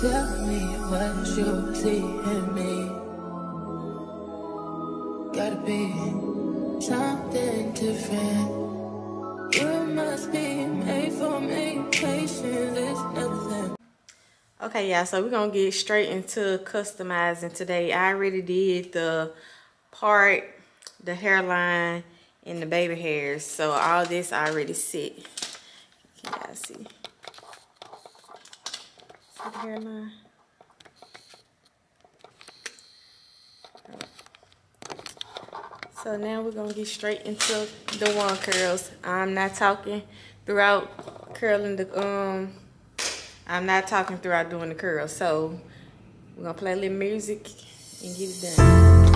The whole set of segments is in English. Tell me what you see in me. Gotta be something different. You must be made for me. Patience is nothing. Okay, yeah, so we're gonna get straight into customizing today. I already did the part, the hairline, and the baby hairs, so all this I already set. Can you guys see? See the hairline? So now we're gonna get straight into the wand curls. I'm not talking throughout curling the I'm not talking throughout doing the curls. So we're gonna play a little music and get it done.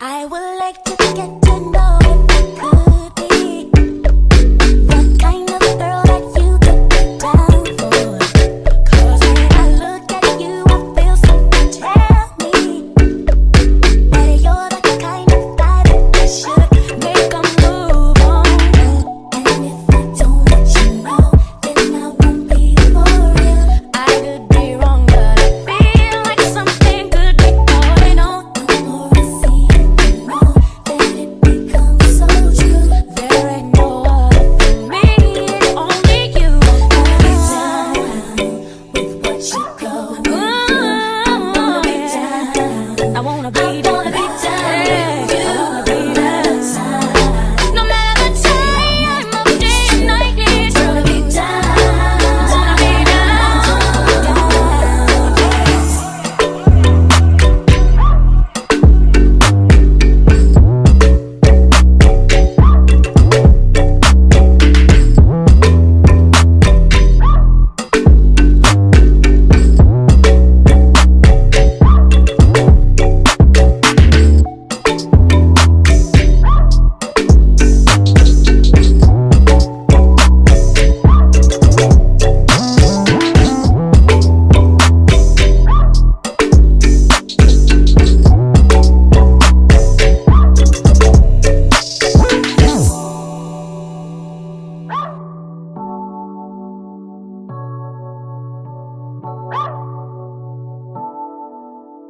I would like to get to know if you could be what kind of girl that you could be down for. 'Cause when I look at you, I feel something tell me that you're the kind of guy that should make a move on you. And if I don't let you know, then I won't be for real. I could be wrong, but I feel like something could be going on.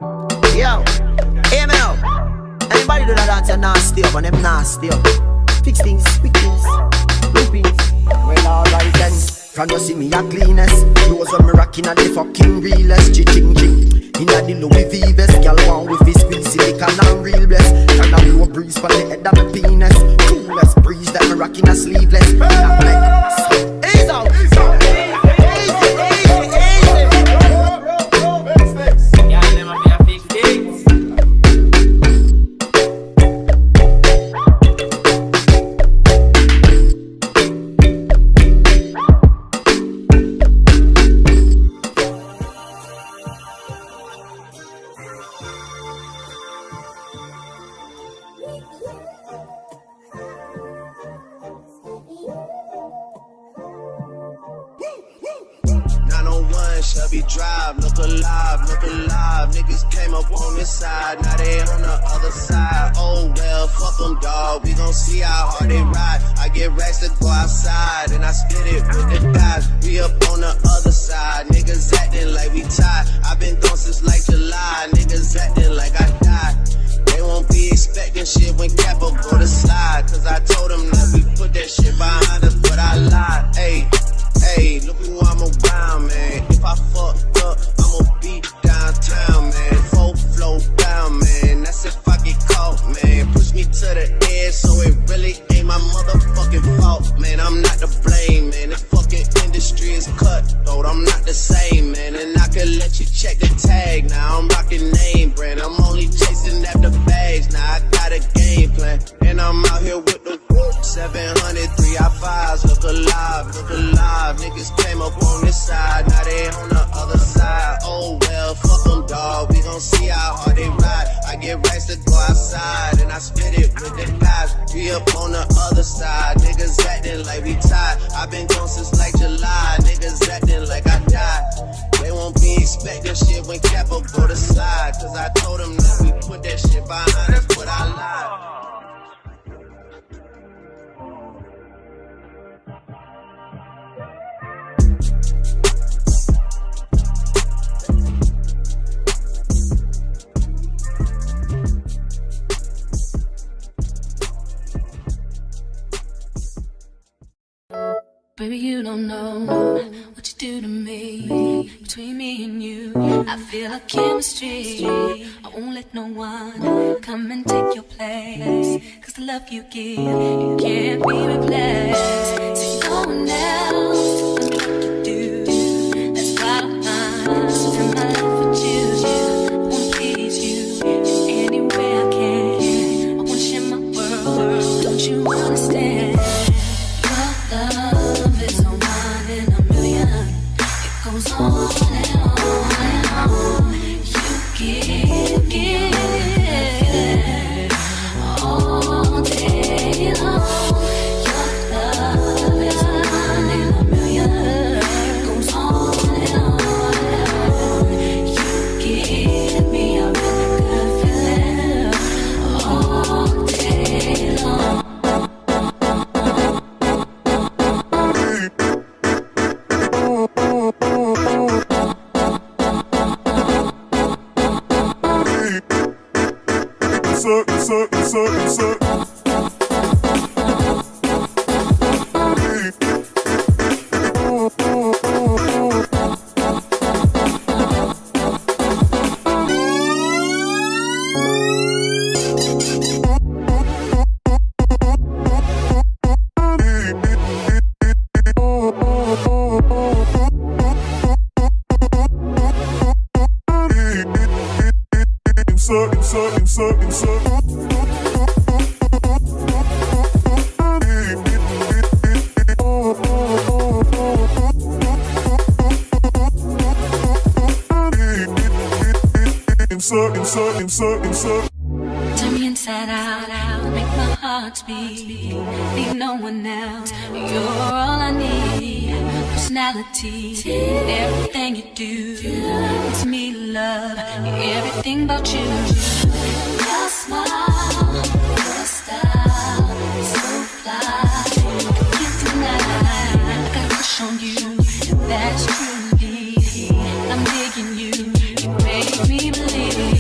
Yo, ML. Anybody do that dance, you're nasty up, and them nasty up. Fix things, quick things, loopings. Well, alright then. Can you see me a cleanest? Those when me rocking are the fucking realest. Ching ching. Inna the Louis V vest, girl one with his squeeze silicon and real bless. Can I blow a breeze for the head of my penis? Coolest breeze that me rocking a sleeveless. Ease out. Chubby drive, look alive, look alive. Niggas came up on this side, now they on the other side. Oh well, fuck them dawg, we gon' see how hard they ride. I get racks to go outside, and I spit it with the guys. We up on the other side, niggas acting like we tied. I been gone since like July, niggas acting like I died. They won't be expecting shit when Capo go to slide, cause I told them that we put that shit behind us, but I lied. Ayy, look who I'm around, man. If I fuck up, I'ma be downtown, man. Full flow down, man. That's if I get caught, man. Push me to the edge, so it really ain't my motherfucking fault, man. I'm not to blame, man. This fucking industry is cutthroat. I'm not the same, man. And I can let you check the tag. Now I'm rocking name brand. I'm only chasing after bags. Now I got a game plan, and I'm out here with the 703 I5s, look alive, look alive. Niggas came up on this side, now they on the other side. Oh well, fuck them dawg, we gon' see how hard they ride. I get racks to go outside, and I spit it with the guys. We up on the other side, niggas acting like we tied. I been gone since like July, niggas acting like I died. They won't be expecting shit when Capo go to slide, cause I told them that we put that shit behind us, but I lied. Baby, you don't know what you do to me. Between me and you, I feel like chemistry. I won't let no one come and take your place, cause the love you give, you can't be replaced. So no one else can make you do. That's why I'm in my life with you. I won't please you in any way I can. I wanna share my world, don't you understand? Insert. Turn me inside out, make my heart beat. Need no one else, you're all I need. Personality, everything you do, it's me to love, everything about you. Your smile, your style, so fly. I can't deny, I got a crush on you, and that's truly, I'm digging you, you make me believe.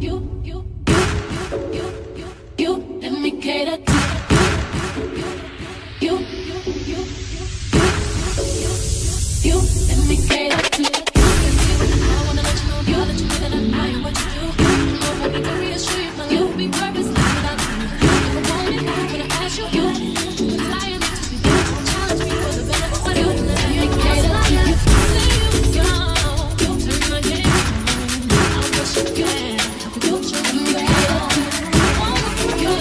you, let me get a you, let me get a I wanna let you know, you let you know that I am what you do. I wanna go reassure you, my love will be purposely without you. If I want it, I'm gonna ask you, you desire me to be good. Don't challenge me for the better, but you, let me get a you, let you go, you turn my head on. I'll push you again, you turn me on. You, you, you,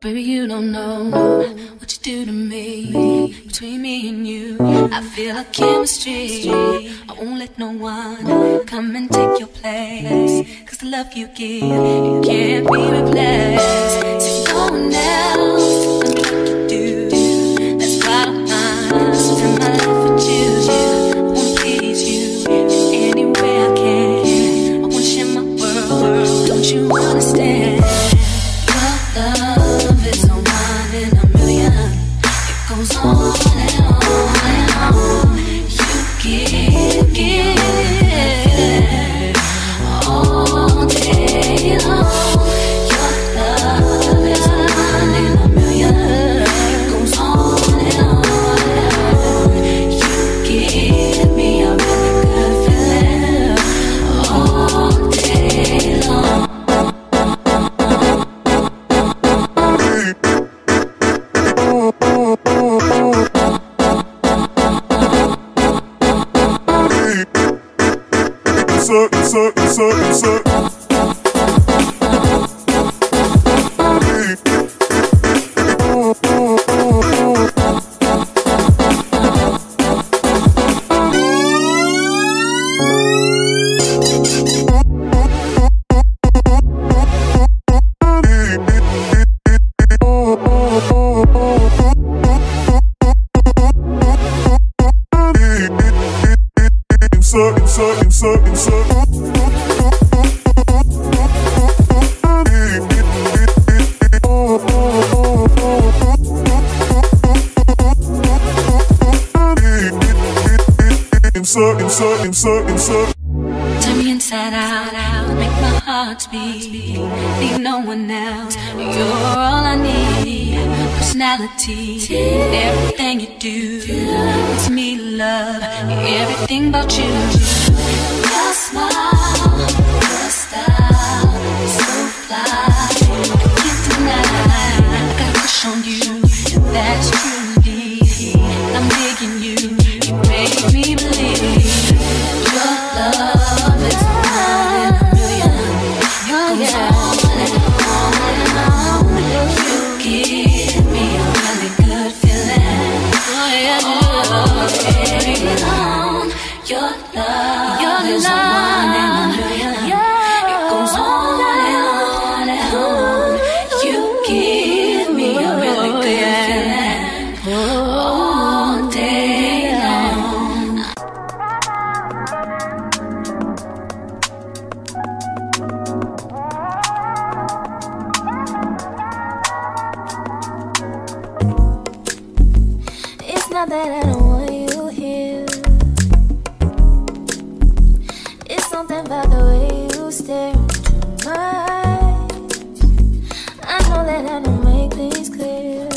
baby, you don't know what you do to me. Between me and you, I feel like chemistry. I won't let no one come and take your place, cause the love you give, you can't be replaced. So no one else can like you do. That's why I'm not spend my life with you. I won't please you in any way I can. I wanna share my world, don't you understand? Love is a one in a million. It goes on and on and on. You give all day long. Your love is a one in a million. It goes on and on. You give me a really good feeling all day long. Insert. Turn me inside out, make my heart beat. Leave no one else, you're all I need. Personality, everything you do, it's me love, everything about you. Your smile, your style, so fly, I can't deny. I got a crush on you, and that's true indeed. I'm digging you, you make me believe. Love is one in a million. It goes on and on and on. You give me a really good feeling all day long. Your love. that I don't want you here. It's something about the way you stare into my eyes. I know that I don't make things clear.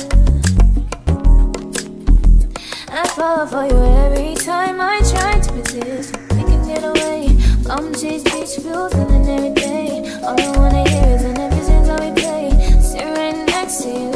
I fall for you every time I try to resist. We can get away, palm trees, beach views, and then every day all I wanna hear is an every since I replay, sitting right next to you.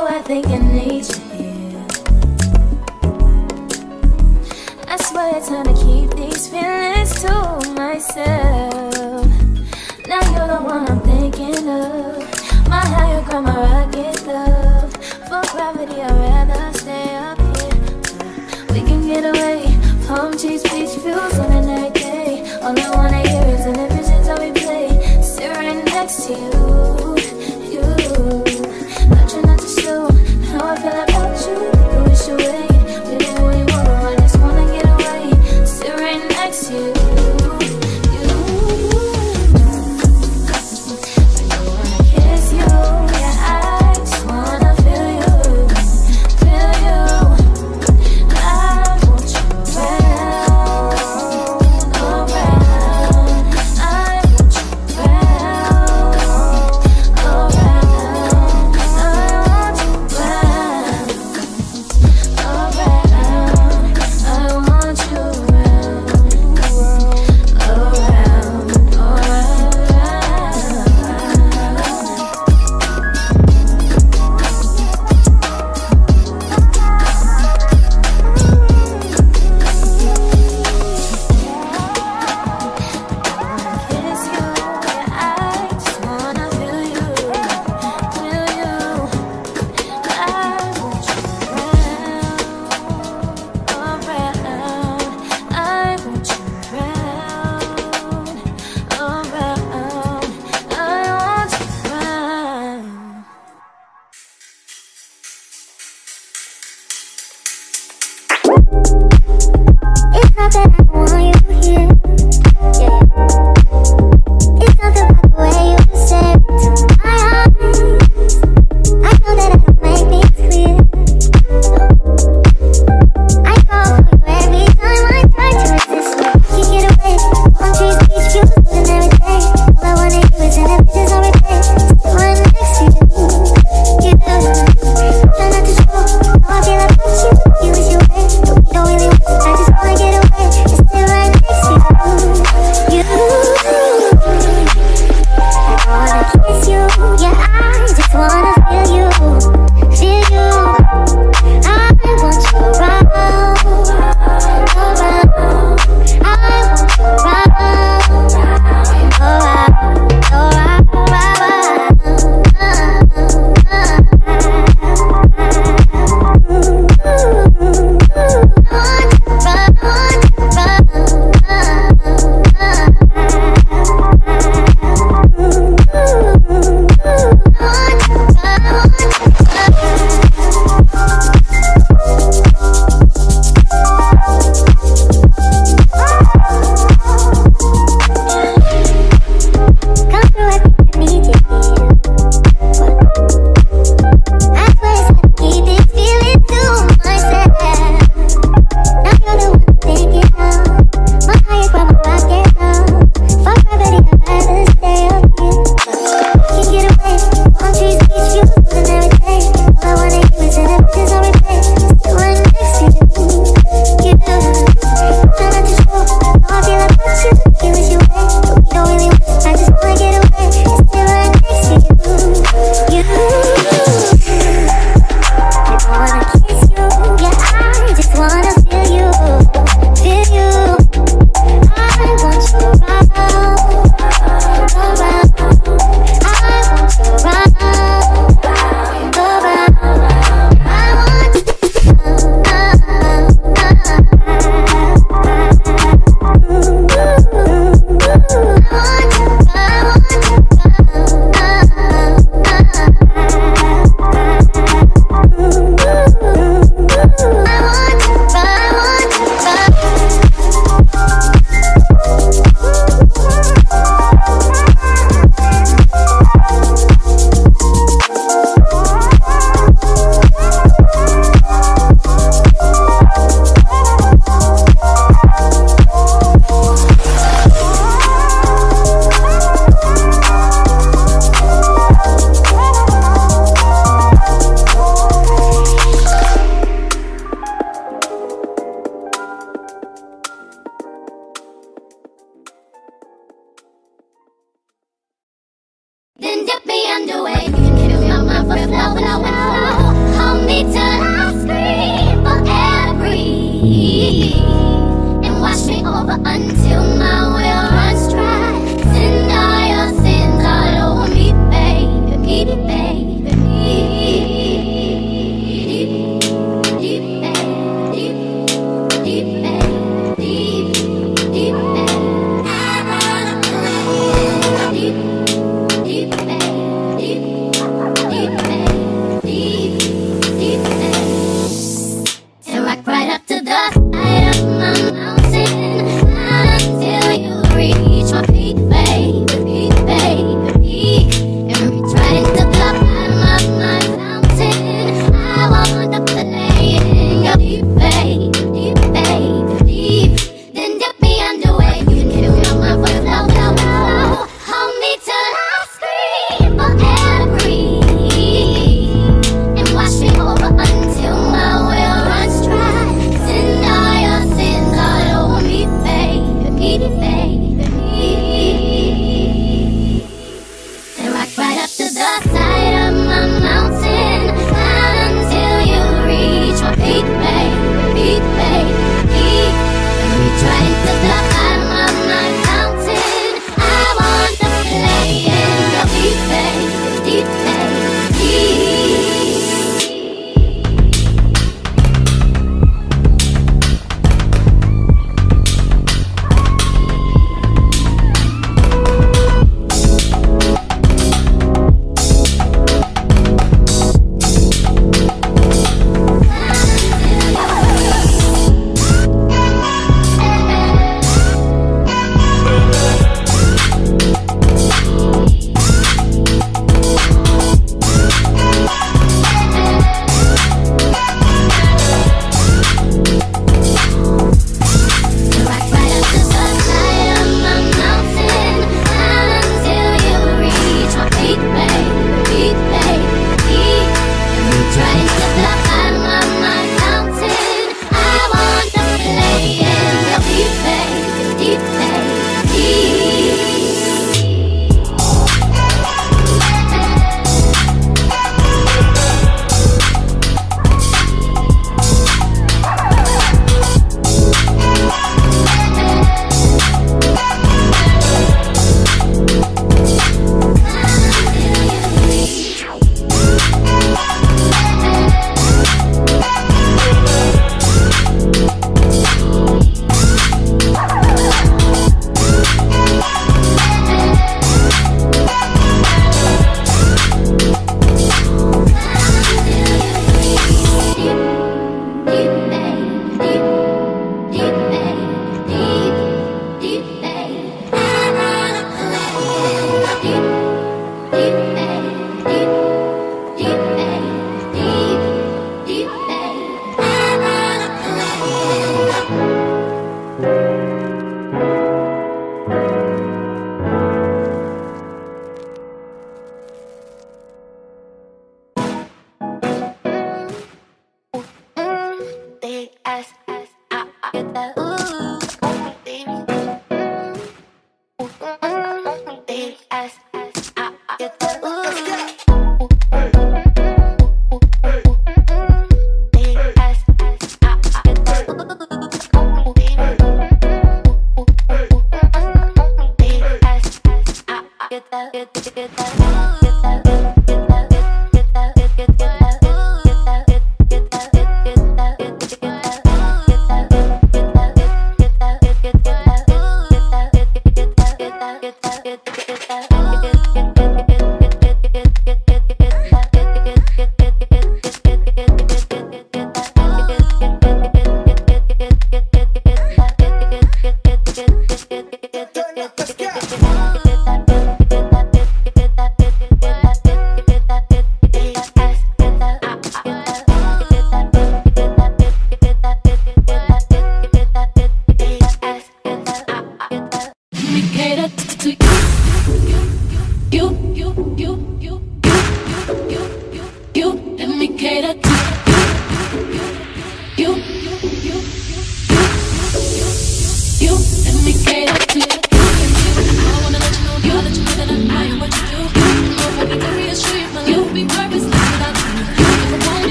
I think I need you here. I swear it's hard to keep these feelings to myself. Now you're the one I'm thinking of. My higher ground, my rocket love. For gravity, I'd rather stay up here. We can get away, palm trees, beach views, on an every day. All I wanna hear is an every since I replay, sit right next to you. I just wanna get away.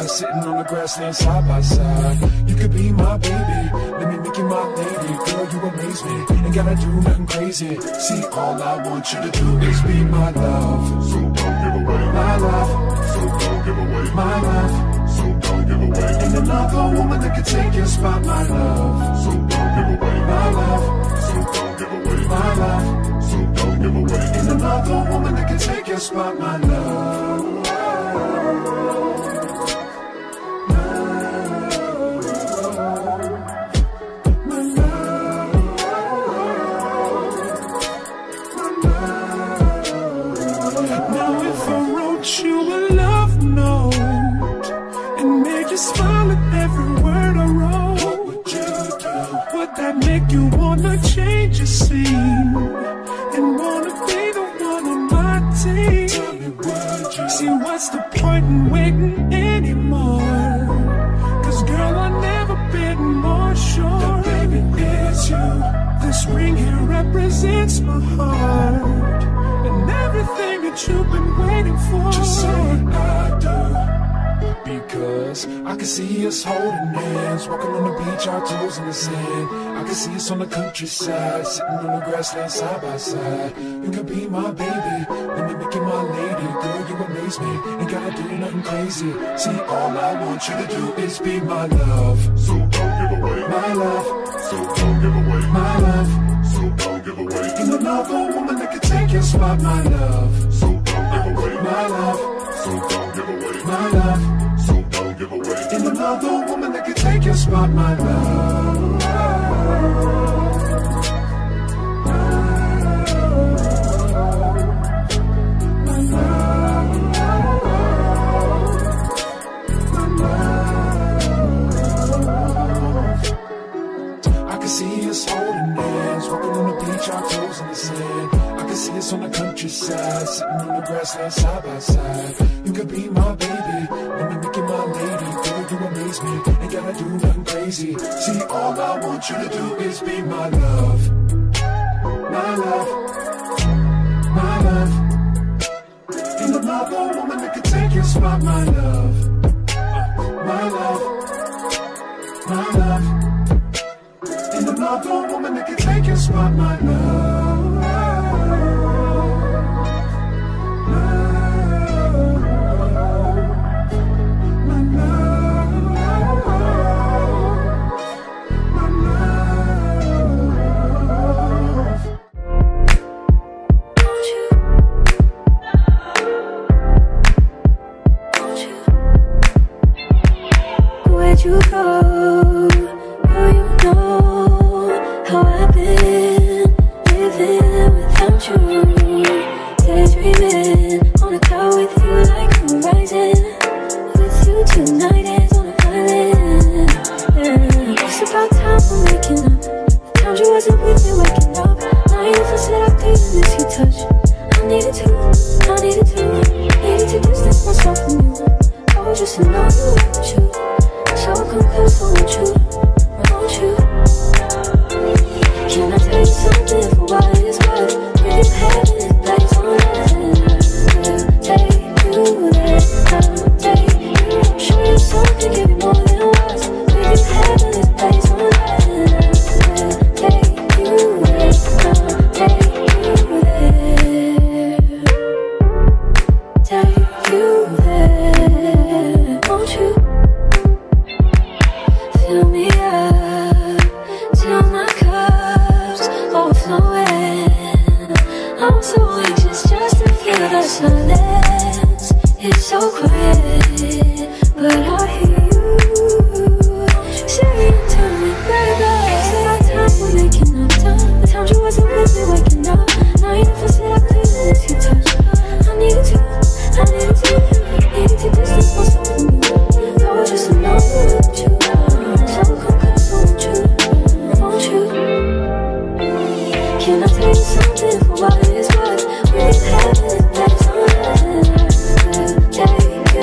Sitting on the grassland side by side. You could be my baby, let me make you my lady. Girl, you amaze me, ain't gotta do nothing crazy. See, all I want you to do is be my love. So don't give away my love. So don't give away my love. So don't give away. And another woman that could take your spot, my love. So don't give away my love. So don't give away my love. So don't give away. And another woman that could take your spot, my love. You've been waiting for. Just say I do. Because I can see us holding hands, walking on the beach, our toes in the sand. I can see us on the countryside, sitting on the grassland side by side. You could be my baby, let me make you my lady. Girl, you amaze me, ain't gotta do nothing crazy. See, all I want you to do is be my love. So don't give away my love. So don't give away my love. So don't give away. And another woman that could take your spot, my love. So my love, so don't give away my love, so don't give away. And another woman that could take your spot, my love. My love. east side, sitting on the grassland side by side. You could be my baby, wanna make you my lady. Girl, you amaze me, ain't gotta do nothing crazy. See, all I want you to do is be my love, my love, my love. Ain't another woman that could take your spot, my love, my love, my love. Ain't another woman that could take your spot, my love. You go, girl, you know how I've been living without you. Daydreaming on a cloud with you like I'm rising. With you tonight is on an island. It's about time I'm waking up. The times you wasn't with me waking up. Now you feel set up, didn't miss your touch. I needed to distance myself from you. I was just annoyed with you. So come close, I want you. Can I tell you something for what it's worth? With your head in place on nothing, I'll take you there, I'll take you. I'm sure you're something, give me more than words. With your head in place on nothing, I'll take you there, I'll take you there. Take you there, won't you? Fill me up till my cup's overflowing. I'm so anxious just to feel the silence. It's so quiet, but I hear you saying to me, baby, it's about time we're making up time. The times you wasn't with me waking up. Now you never said I couldn't miss your touch. I needed to distance myself from you. I was just alone with you. Can I tell you something for what it's worth? With your head, that's all I have. Take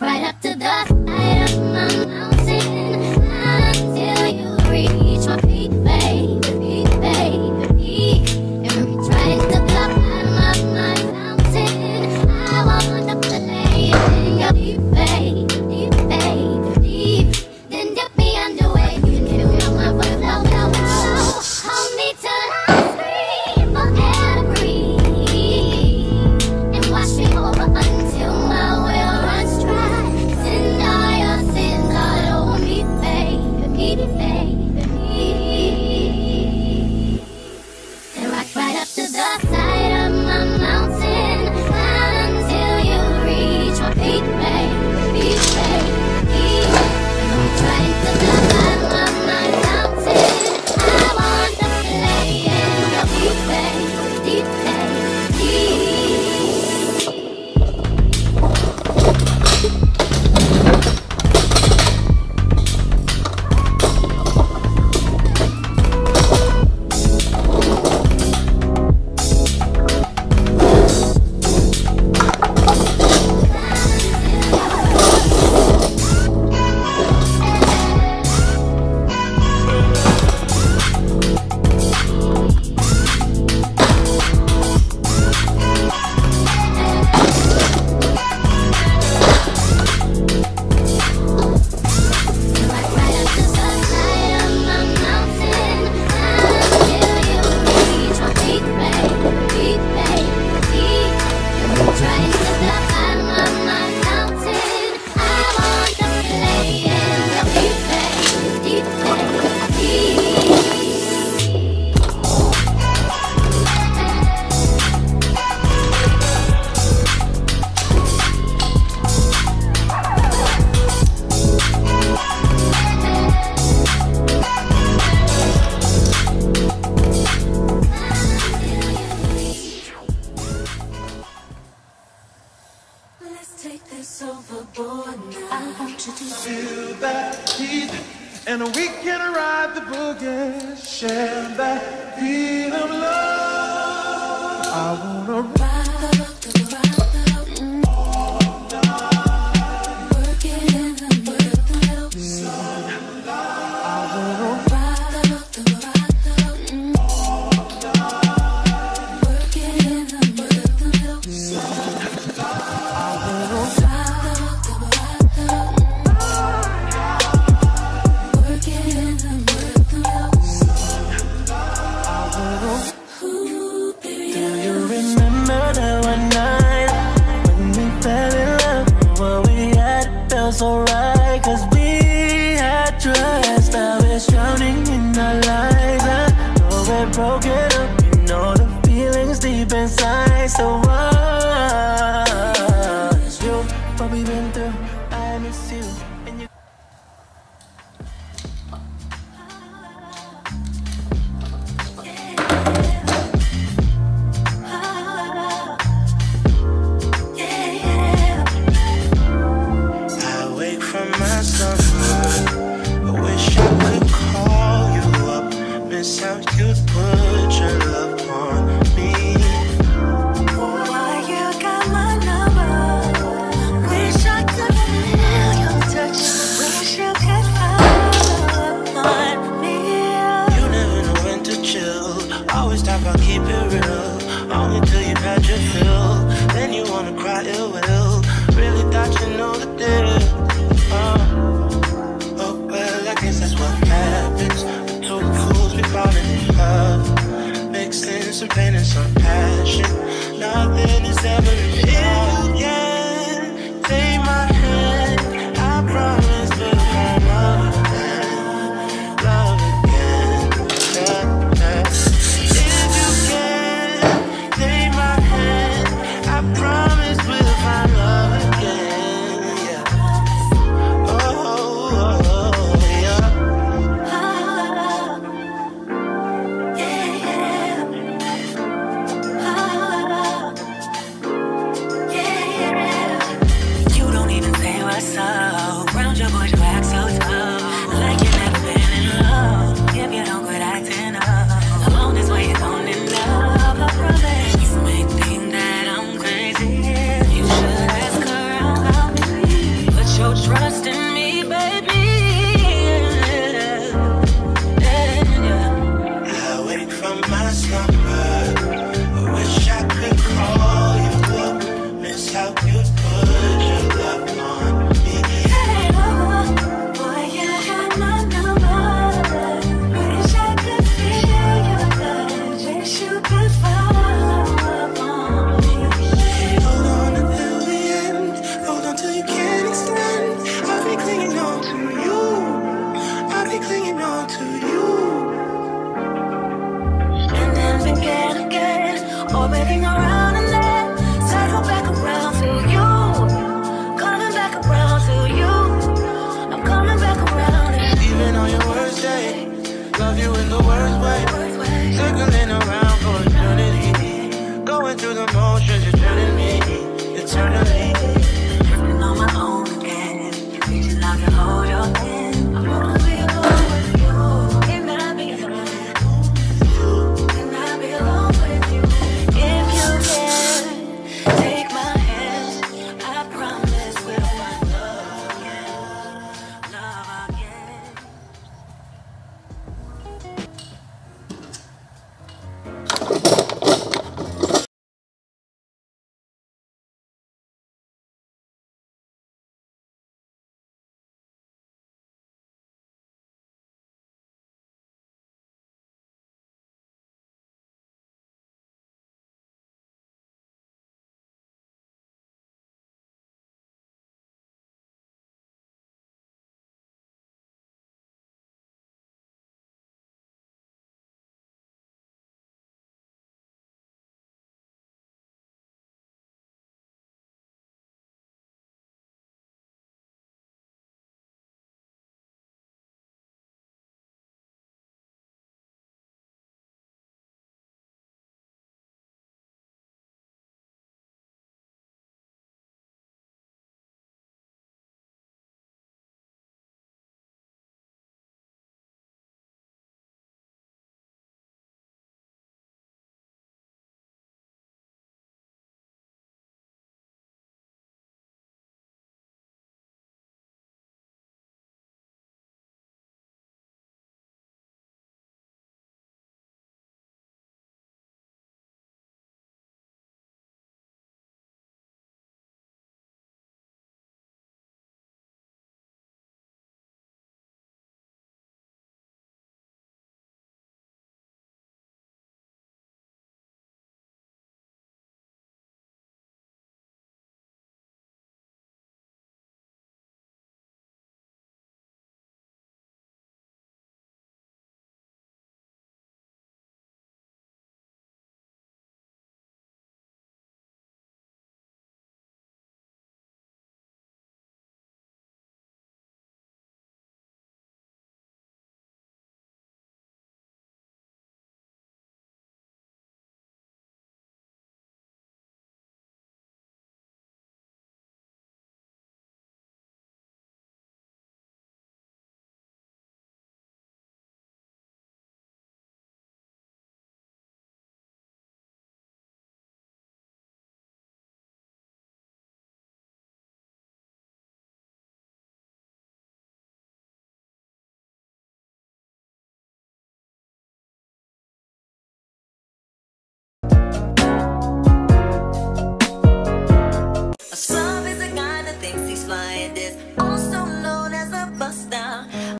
Right up to the side of my mountain. Let's take this overboard now. I want you to feel that heat, and we can ride the boogie. Share that heat of love. I wanna ride the boogie. Alright, cause we had trust. Now it's drowning in our lives. Though we're broken up, you know the feelings deep inside. So what's you, what we've been through, I miss you and you. Turning me eternally.